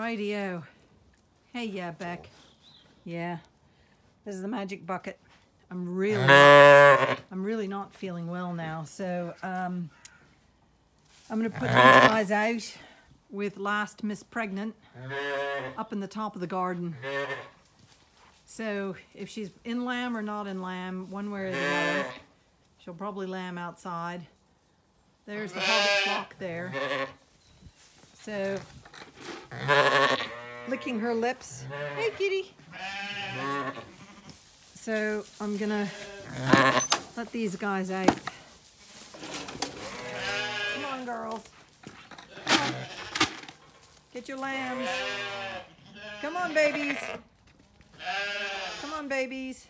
Rightio. Hey, yeah, Beck. Yeah, this is the magic bucket. I'm really not feeling well now, so I'm gonna put these guys out with last Miss Pregnant up in the top of the garden. So if she's in lamb or not in lamb, one way or the other, she'll probably lamb outside. There's the hobbit flock there. So licking her lips. Hey, kitty. So I'm gonna let these guys out. Come on, girls. Come on. Get your lambs. Come on, babies. Come on, babies.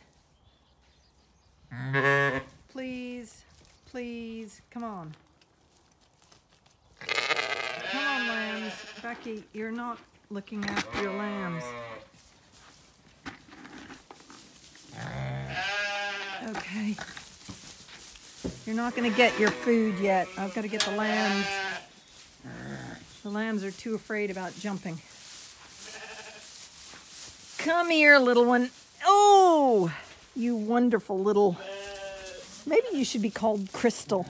Please, please, come on. Come on, lambs. Becky, you're not looking after your lambs. Okay. You're not going to get your food yet. I've got to get the lambs. The lambs are too afraid about jumping. Come here, little one. Oh, you wonderful little... Maybe you should be called Crystal.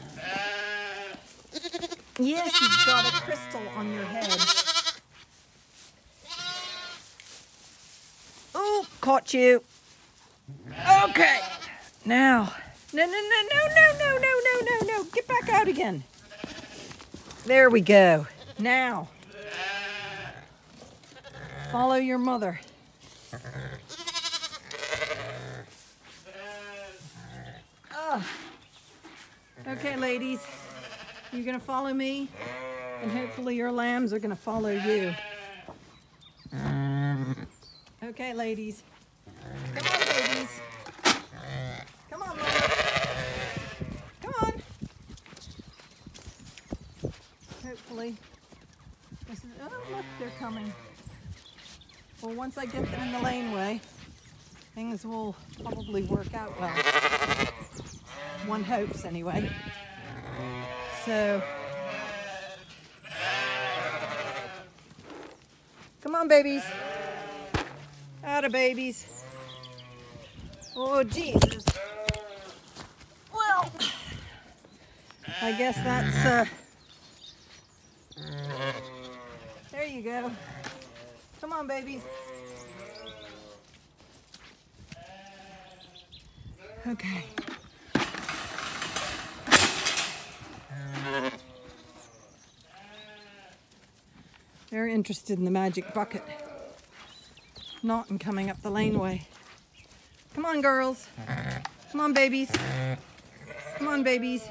Yes, you've got a crystal on your head. Oh, caught you. Okay. Now. No. Get back out again. There we go. Now. Follow your mother. Oh. Okay, ladies. You're going to follow me, and hopefully your lambs are going to follow you. Okay, ladies. Come on, babies. Come on, lambs. Come on. Hopefully. Oh, look, they're coming. Well, once I get them in the laneway, things will probably work out well. One hopes, anyway. So, come on, babies. Outta, babies. Oh, Jesus. Well, I guess that's, there you go. Come on, babies. Okay. They're interested in the magic bucket, not in coming up the laneway. Come on, girls. Come on, babies. Come on, babies.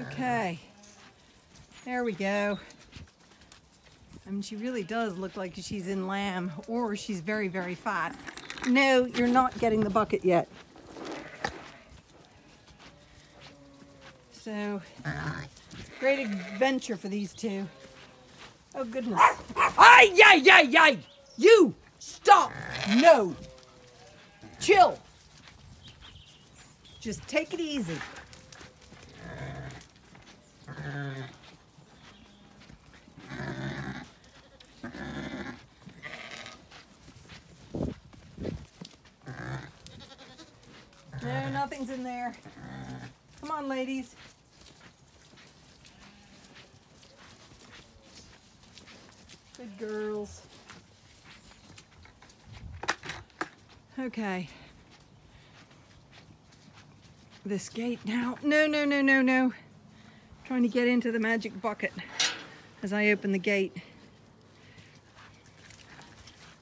Okay. There we go. I mean, she really does look like she's in lamb, or she's very, very fat. No, you're not getting the bucket yet. So... great adventure for these two. Oh, goodness. Ay, yay, yay, yay! You! Stop! No! Chill! Just take it easy. No, nothing's in there. Come on, ladies. Good girls. Okay. This gate now. No. Trying to get into the magic bucket as I open the gate.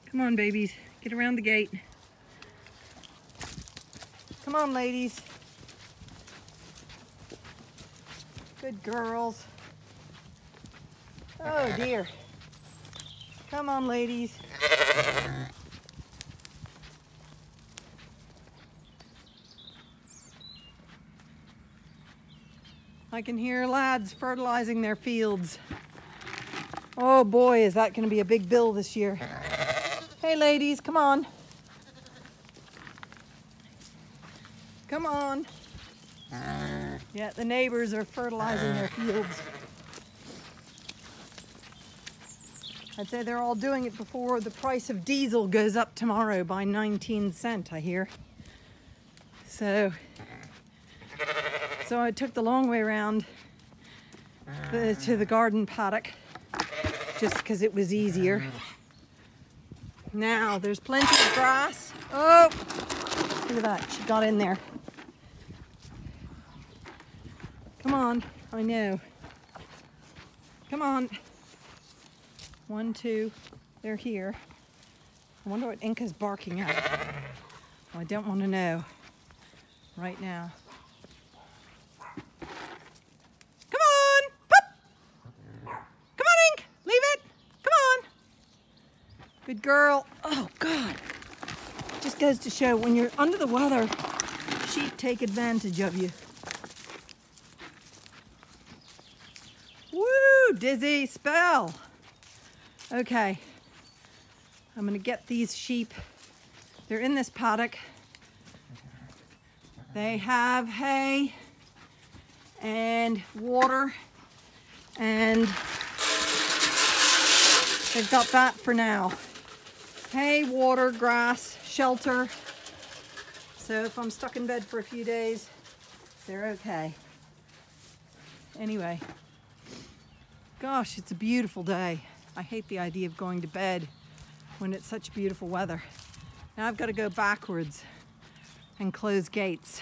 Come on, babies. Get around the gate. Come on, ladies. Good girls. Oh, dear. Come on, ladies. I can hear lads fertilizing their fields. Oh boy, is that going to be a big bill this year. Hey, ladies, come on. Come on. Yeah, the neighbors are fertilizing their fields. I'd say they're all doing it before the price of diesel goes up tomorrow by 19 cents, I hear. So I took the long way around to the garden paddock just because it was easier. Now there's plenty of grass. Oh, look at that, she got in there. Come on, I know. Come on. 1, 2, they're here. I wonder what Inca's barking at. Well, I don't want to know right now. Come on, pup! Come on, Inc! Leave it! Come on! Good girl. Oh, God. Just goes to show, when you're under the weather, sheep take advantage of you. Woo! Dizzy spell! Okay, I'm gonna get these sheep. They're in this paddock. They have hay and water, and they've got that for now. Hay, water, grass, shelter. So if I'm stuck in bed for a few days, they're okay. Anyway, gosh, it's a beautiful day. I hate the idea of going to bed when it's such beautiful weather. Now I've got to go backwards and close gates.